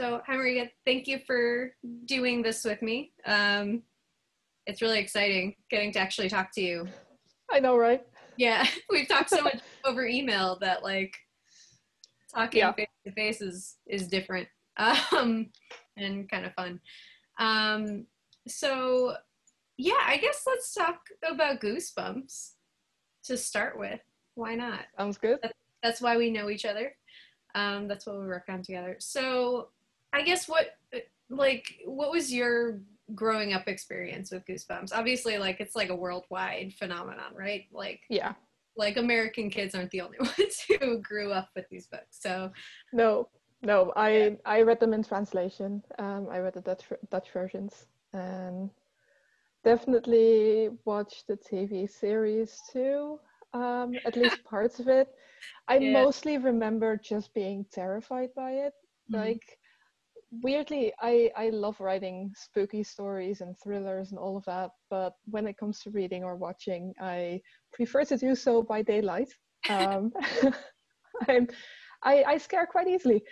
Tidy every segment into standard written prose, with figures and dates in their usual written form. So hi Maria, thank you for doing this with me. It's really exciting getting to actually talk to you. I know, right? Yeah, we've talked so much over email that like talking face to face is different and kind of fun. So yeah, I guess let's talk about Goosebumps to start with. Why not? Sounds good. That's why we know each other. That's what we work on together. So I guess what was your growing up experience with Goosebumps? Obviously, like, it's like a worldwide phenomenon, right? Like, yeah, like American kids aren't the only ones who grew up with these books. So no, I read them in translation. I read the Dutch versions and definitely watched the TV series too. At least parts of it. I mostly remember just being terrified by it. Mm-hmm. Like, weirdly, I love writing spooky stories and thrillers and all of that, but when it comes to reading or watching, I prefer to do so by daylight. I scare quite easily.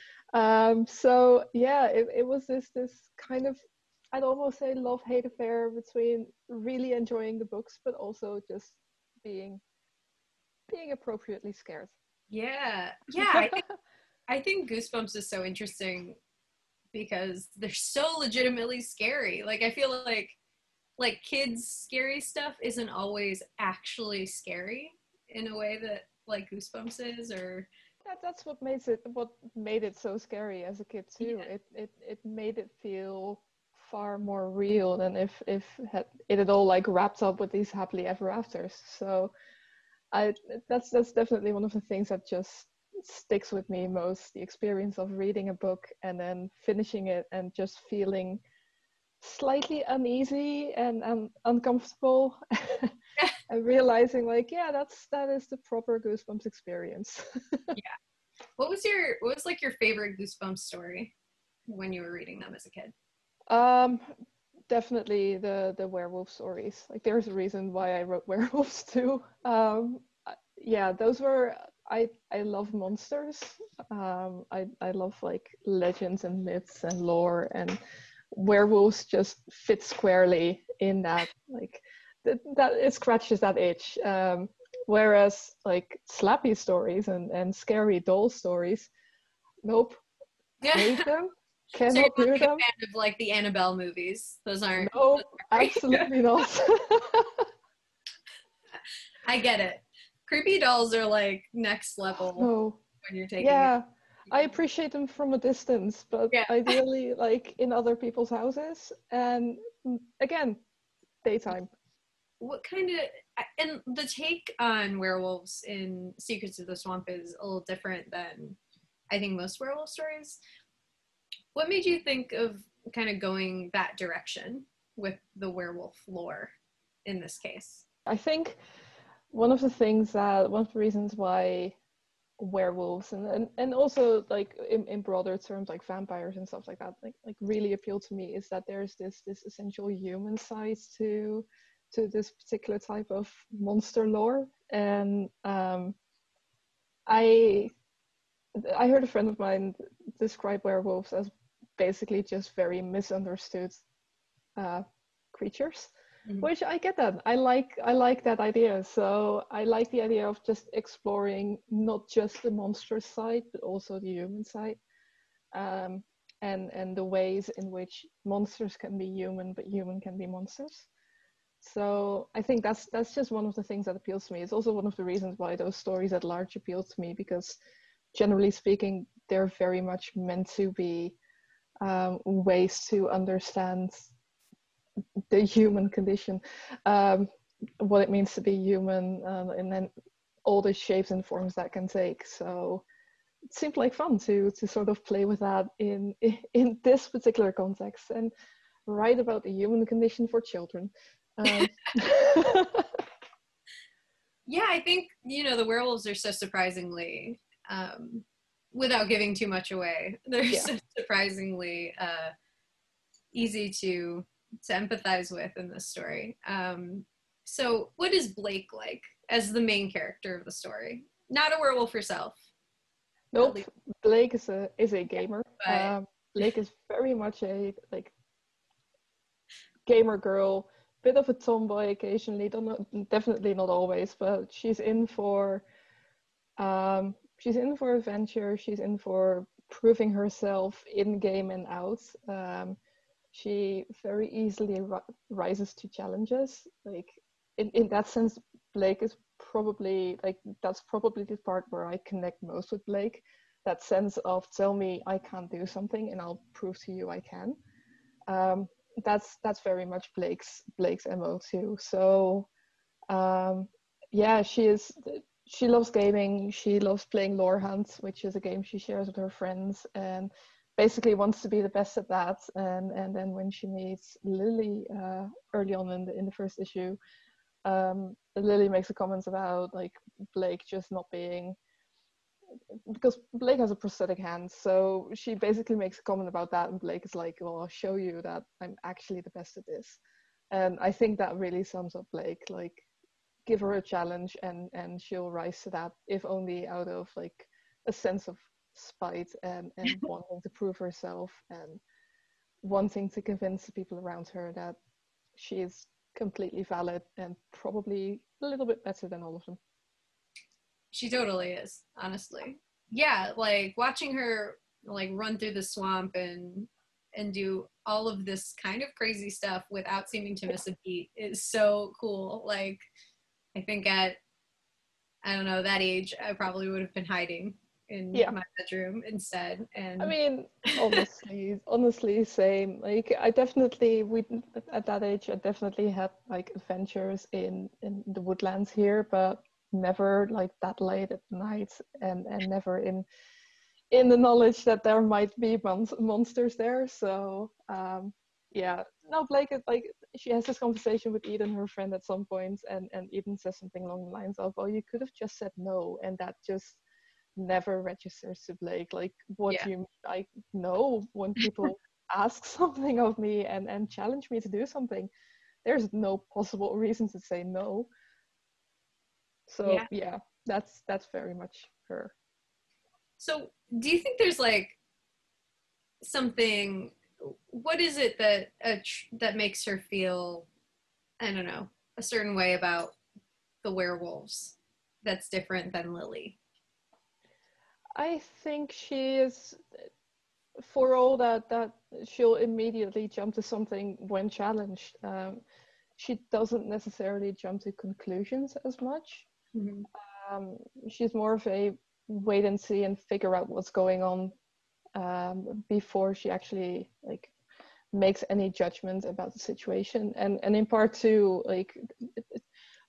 So yeah, it was this kind of, I'd almost say love-hate affair between really enjoying the books, but also just being appropriately scared. Yeah. I think Goosebumps is so interesting because they're so legitimately scary. Like, I feel like kids' scary stuff isn't always actually scary in a way that like Goosebumps is, or that's what made it so scary as a kid too. Yeah. It made it feel far more real than if it had all like wrapped up with these happily ever afters. So that's definitely one of the things that just sticks with me most, the experience of reading a book and then finishing it and just feeling slightly uneasy and uncomfortable and realizing like, yeah, that is the proper Goosebumps experience. Yeah. What was like your favorite Goosebumps story when you were reading them as a kid? Definitely the werewolf stories. Like, there's a reason why I wrote werewolves too. Yeah, those were, I love monsters. I love like legends and myths and lore, and werewolves just fit squarely in that. Like that it scratches that itch. Whereas like slappy stories and scary doll stories, nope. Yeah. Hate them. Cannot so you're not a fan of like the Annabelle movies? Those aren't. No, absolutely not. I get it. Creepy dolls are like next level. No. When you're taking. Yeah, I appreciate them from a distance, but ideally like in other people's houses, and again, daytime. What kind of, and the take on werewolves in Secrets of the Swamp is a little different than I think most werewolf stories. What made you think of kind of going that direction with the werewolf lore in this case? I think one of the reasons why werewolves and also like in broader terms like vampires and stuff like that like really appeal to me is that there's this essential human side to this particular type of monster lore. And I heard a friend of mine describe werewolves as basically just very misunderstood creatures. Mm-hmm. Which I get that. I like that idea. So I like the idea of just exploring not just the monster side but also the human side, and the ways in which monsters can be human but human can be monsters. So I think that's just one of the things that appeals to me. It's also one of the reasons why those stories at large appeal to me, because generally speaking, they're very much meant to be ways to understand the human condition, what it means to be human, and then all the shapes and forms that can take. So it seemed like fun to sort of play with that in this particular context and write about the human condition for children. Yeah, I think, you know, the werewolves are so surprisingly, without giving too much away, they're so surprisingly easy to empathize with in this story. So what is Blake like as the main character of the story? Not a werewolf herself. Nope. Blake is a gamer. But Blake is very much a like gamer girl, bit of a tomboy occasionally, definitely not always, but she's in for adventure, she's in for proving herself in game and out. She very easily rises to challenges. Like in that sense, Blake is probably like, that's probably the part where I connect most with Blake. That sense of tell me I can't do something and I'll prove to you I can. That's very much Blake's MO too. So yeah, she loves gaming. She loves playing Lore Hunt, which is a game she shares with her friends, and basically wants to be the best at that. And then when she meets Lily early on in the first issue, Lily makes a comment about like Blake just not being, because Blake has a prosthetic hand, so she basically makes a comment about that, and Blake is like, well, I'll show you that I'm actually the best at this. And I think that really sums up Blake. Like, give her a challenge and she'll rise to that, if only out of like a sense of spite and wanting to prove herself and wanting to convince the people around her that she is completely valid and probably a little bit better than all of them. She totally is, honestly. Yeah, like watching her like run through the swamp and do all of this kind of crazy stuff without seeming to miss a beat is so cool. Like, I think at, I don't know, that age, I probably would have been hiding in my bedroom instead. And I mean, honestly, same. Like, at that age, I definitely had like adventures in the woodlands here, but never like that late at night, and never in the knowledge that there might be monsters there. So yeah, no, Blake is like, she has this conversation with Eden, her friend, at some point, and Eden says something along the lines of, oh, you could have just said no, and that just never registers to Blake. Like, what do you mean? I know when people ask something of me and challenge me to do something, there's no possible reason to say no. So yeah, that's very much her. So do you think there's like something, what is it that that makes her feel, I don't know, a certain way about the werewolves that's different than Lily? I think she is, for all that she'll immediately jump to something when challenged. She doesn't necessarily jump to conclusions as much. Mm-hmm. She's more of a wait and see and figure out what's going on before she actually like makes any judgment about the situation. And in part too, like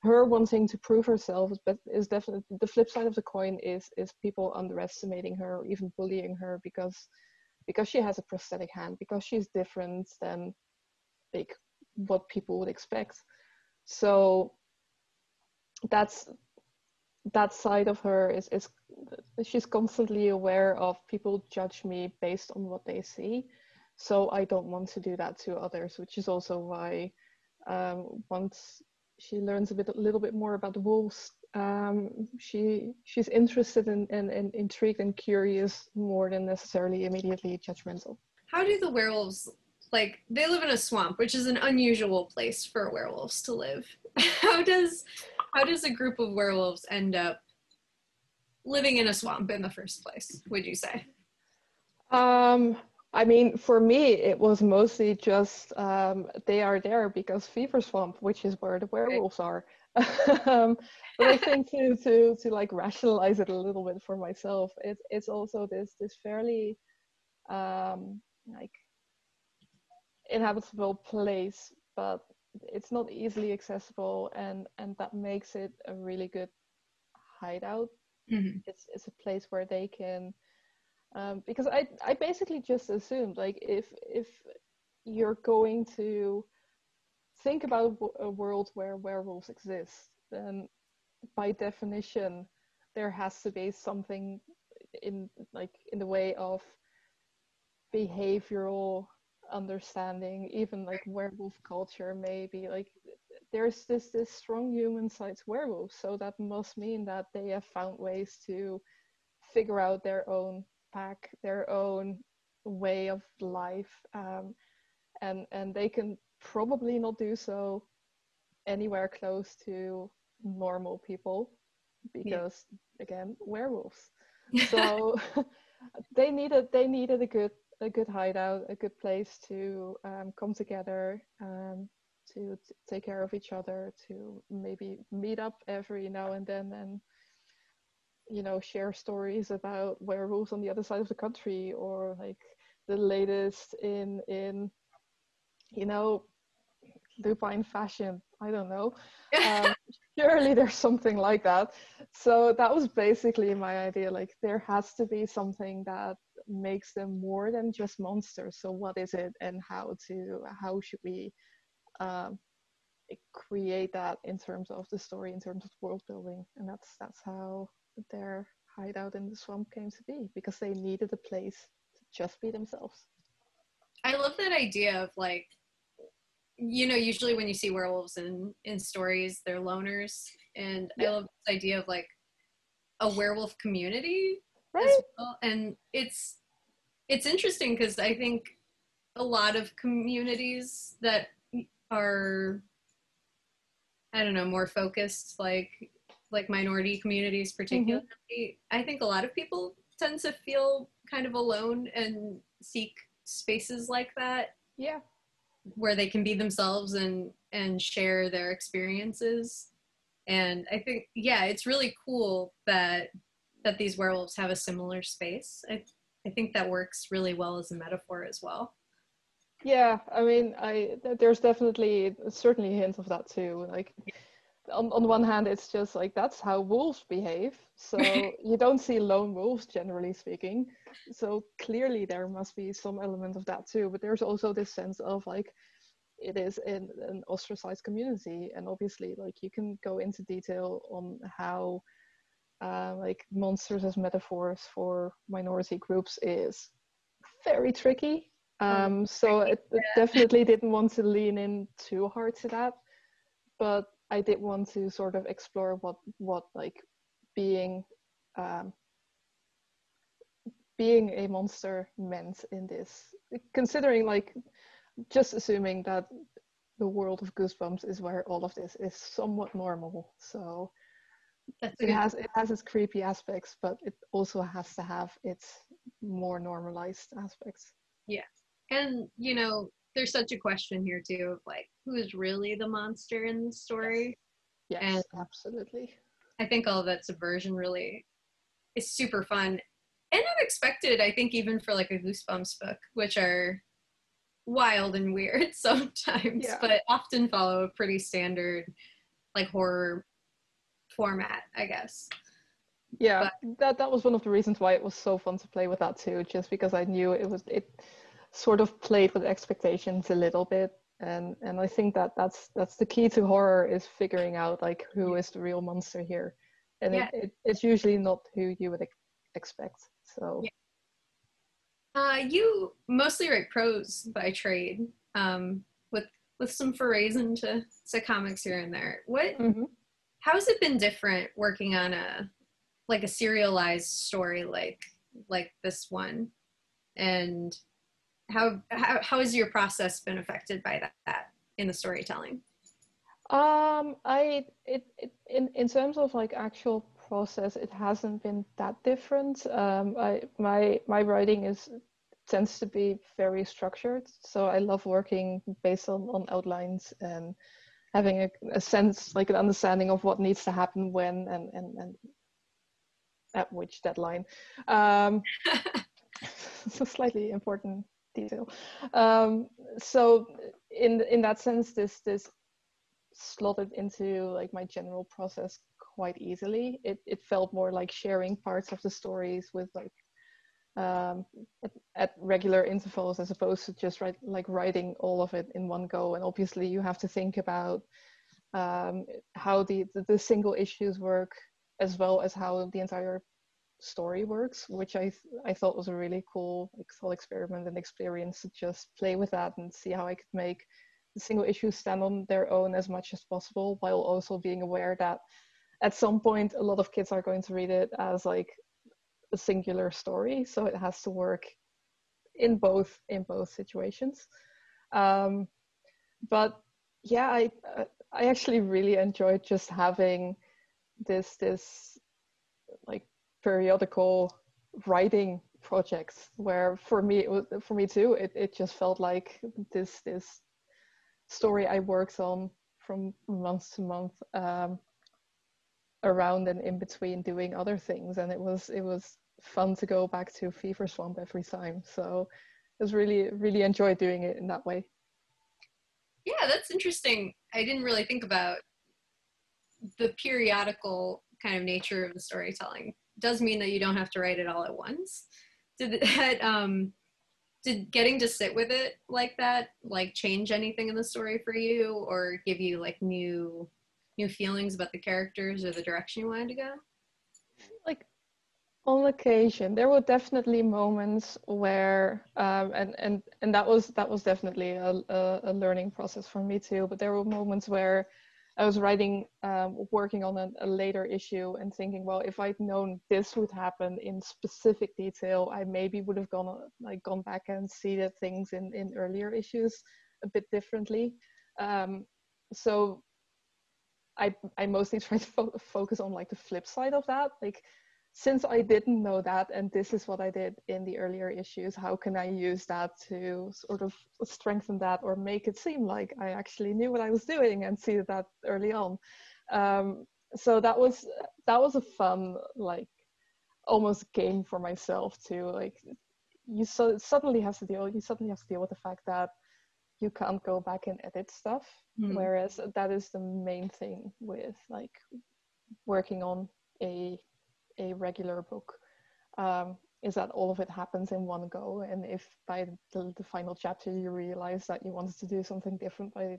her wanting to prove herself is definitely the flip side of the coin. Is people underestimating her or even bullying her because she has a prosthetic hand, because she's different than like what people would expect. So that's that side of her is she's constantly aware of people judge me based on what they see, so I don't want to do that to others, which is also why once she learns a little bit more about the wolves, she's interested and intrigued and curious more than necessarily immediately judgmental. How do the werewolves, like, they live in a swamp, which is an unusual place for werewolves to live. How does a group of werewolves end up living in a swamp in the first place, would you say? I mean, for me, it was mostly just they are there because Fever Swamp, which is where the werewolves are. But I think to like rationalize it a little bit for myself, it's also this fairly like inhabitable place, but it's not easily accessible, and that makes it a really good hideout. Mm-hmm. It's a place where they can, because I basically just assumed, like, if you're going to think about a world where werewolves exist, then by definition there has to be something in the way of behavioral understanding, even like werewolf culture, maybe. Like, there's this strong human side to werewolves, so that must mean that they have found ways to figure out their own pack, their own way of life, and they can probably not do so anywhere close to normal people because, yeah, again, werewolves. So they needed a good hideout, a good place to come together, to take care of each other, to maybe meet up every now and then and, you know, share stories about werewolves on the other side of the country, or like the latest in you know, lupine fashion. I don't know. Surely there's something like that. So that was basically my idea. Like, there has to be something that makes them more than just monsters. So what is it, and how should we create that in terms of the story, in terms of world building? And that's how their hideout in the swamp came to be, because they needed a place to just be themselves. I love that idea of, like, you know, usually when you see werewolves in stories, they're loners, and yeah, I love this idea of like a werewolf community, right, as well. And it's interesting because I think a lot of communities that are, I don't know, more focused, like minority communities particularly, mm-hmm, I think a lot of people tend to feel kind of alone and seek spaces like that, yeah, where they can be themselves and share their experiences. And I think, yeah, it's really cool that these werewolves have a similar space. I think that works really well as a metaphor as well. Yeah, I mean, there's certainly hints of that too. Like, on one hand, it's just like, that's how wolves behave. So you don't see lone wolves, generally speaking. So clearly there must be some element of that too. But there's also this sense of like, it is in an ostracized community. And obviously, like, you can go into detail on how like monsters as metaphors for minority groups is very tricky. So it definitely didn't want to lean in too hard to that. But I did want to sort of explore what like being a monster meant in this, considering, like, just assuming that the world of Goosebumps is where all of this is somewhat normal. So it has its creepy aspects, but it also has to have its more normalized aspects. Yeah. And, you know, there's such a question here too of like, who is really the monster in the story? Yes, yes, and absolutely. I think all of that subversion really is super fun and unexpected, I think, even for like a Goosebumps book, which are wild and weird sometimes, yeah, but often follow a pretty standard like horror format, I guess. Yeah, but that was one of the reasons why it was so fun to play with that too, just because I knew it sort of played with expectations a little bit, and I think that's the key to horror, is figuring out like, who is the real monster here, and yeah, it's usually not who you would expect. So yeah. You mostly write prose by trade, with some forays into comics here and there. What, mm-hmm, how has it been different working on a serialized story like this one, and how has your process been affected by that in the storytelling? In terms of like actual process, it hasn't been that different. My writing tends to be very structured, so I love working based on outlines and having a sense, like an understanding of what needs to happen when and at which deadline. It's a slightly important detail. So in that sense, this slotted into like my general process quite easily. It felt more like sharing parts of the stories with like at regular intervals, as opposed to just writing all of it in one go. And obviously you have to think about how the single issues work, as well as how the entire story works, which I thought was a really cool thought experiment and experience, to just play with that and see how I could make the single issues stand on their own as much as possible, while also being aware that at some point a lot of kids are going to read it as like a singular story, so it has to work in both situations. But yeah, I actually really enjoyed just having this like periodical writing projects where for me too it just felt like this story I worked on from month to month, around and in between doing other things, and it was fun to go back to Fever Swamp every time. So I was really enjoyed doing it in that way. Yeah, that's interesting. I didn't really think about the periodical kind of nature of the storytelling. It does mean that you don't have to write it all at once. Did getting to sit with it like that, like, change anything in the story for you, or give you like new feelings about the characters or the direction you wanted to go? Like, on occasion, there were definitely moments where, and that was definitely a learning process for me too. But there were moments where I was working on a later issue and thinking, well, if I'd known this would happen in specific detail, I maybe would have gone back and see the things in earlier issues a bit differently. So I mostly try to focus on like the flip side of that, like, since I didn't know that, and this is what I did in the earlier issues, how can I use that to sort of strengthen that or make it seem like I actually knew what I was doing and see that early on. So that was a fun, like, almost game for myself too. Like, you suddenly have to deal with the fact that you can't go back and edit stuff, whereas that is the main thing with like working on a regular book, is that all of it happens in one go, and if by the final chapter you realize that you wanted to do something different by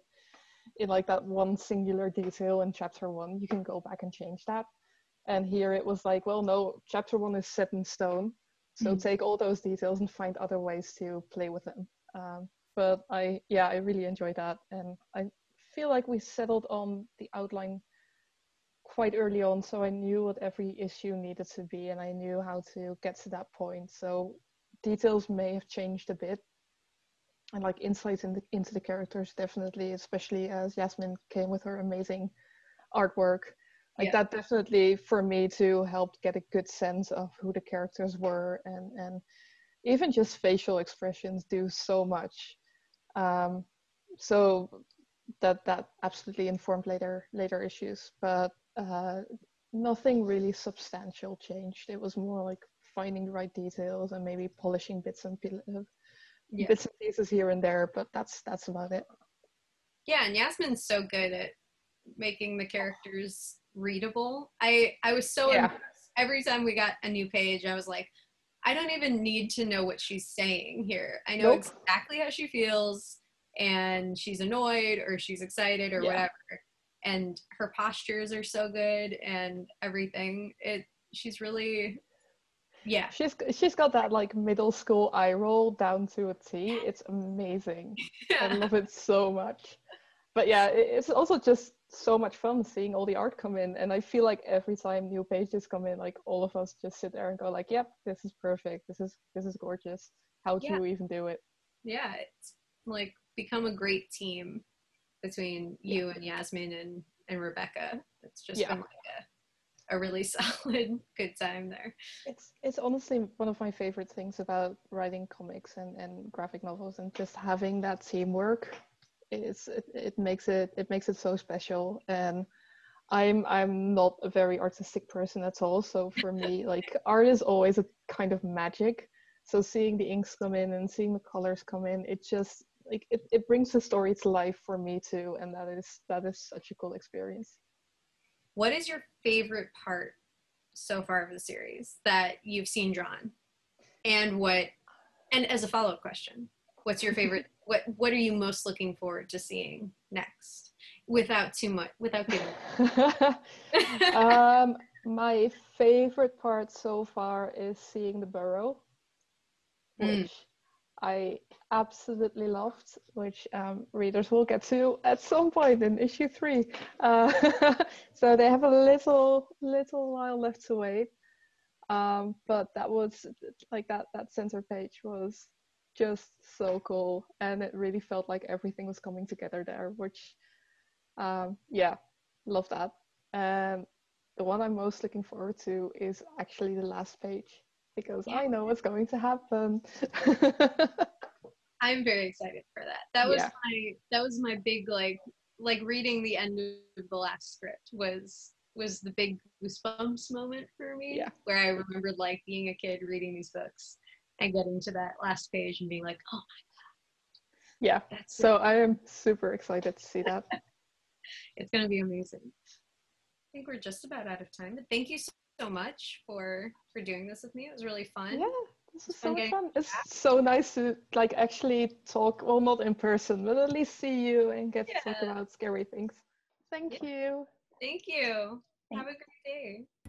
in like that one singular detail in chapter one, you can go back and change that. And here it was like, well, no, chapter one is set in stone, so take all those details and find other ways to play with them. But I really enjoyed that, and I feel like we settled on the outline quite early on, so I knew what every issue needed to be, and I knew how to get to that point. So details may have changed a bit, and like insights into the characters, definitely, especially as Yasmin came with her amazing artwork. Like, yeah, that definitely for me too helped get a good sense of who the characters were, and even just facial expressions do so much. So that absolutely informed later issues, but nothing really substantial changed. It was more like finding the right details and maybe polishing bits and pieces here and there, but that's about it. Yeah, and Yasmin's so good at making the characters readable. I was so impressed. Every time we got a new page, I was like, I don't even need to know what she's saying here. I know exactly how she feels, and she's annoyed or she's excited or whatever, and her postures are so good and everything. She's really, she's got that like middle school eye roll down to a T. It's amazing. I love it so much. But yeah, it's also just so much fun seeing all the art come in, and I feel like every time new pages come in, like, all of us just sit there and go like, yep, this is perfect, this is gorgeous, how do you even do it? Yeah, it's like become a great team between you and Yasmin and Rebecca. It's just been like a really solid good time there. It's honestly one of my favorite things about writing comics and graphic novels, and just having that teamwork. It makes it so special. And I'm not a very artistic person at all, so for me like art is always a kind of magic. So seeing the inks come in and seeing the colors come in, it just like it brings the story to life for me too, and that is such a cool experience. What is your favorite part so far of the series that you've seen drawn? And as a follow-up question, what's your favorite what are you most looking forward to seeing next? Without giving my favorite part so far is seeing the burrow, which I absolutely loved, which readers will get to at some point in issue 3. So they have a little while left to wait. But that was like that center page was just so cool, and it really felt like everything was coming together there, which yeah, love that. And the one I'm most looking forward to is actually the last page, because I know what's going to happen. I'm very excited for that. That was my big like reading the end of the last script was the big Goosebumps moment for me, where I remembered like being a kid reading these books and getting to that last page and being like, oh my god. Yeah, that's so it. I am super excited to see that. It's gonna be amazing. I think we're just about out of time, but thank you so much for doing this with me. It was really fun. Yeah, this is so much fun. It's so nice to like actually talk, well, not in person, but at least see you and get to talk about scary things. Thank you. Thank you. Have a great day.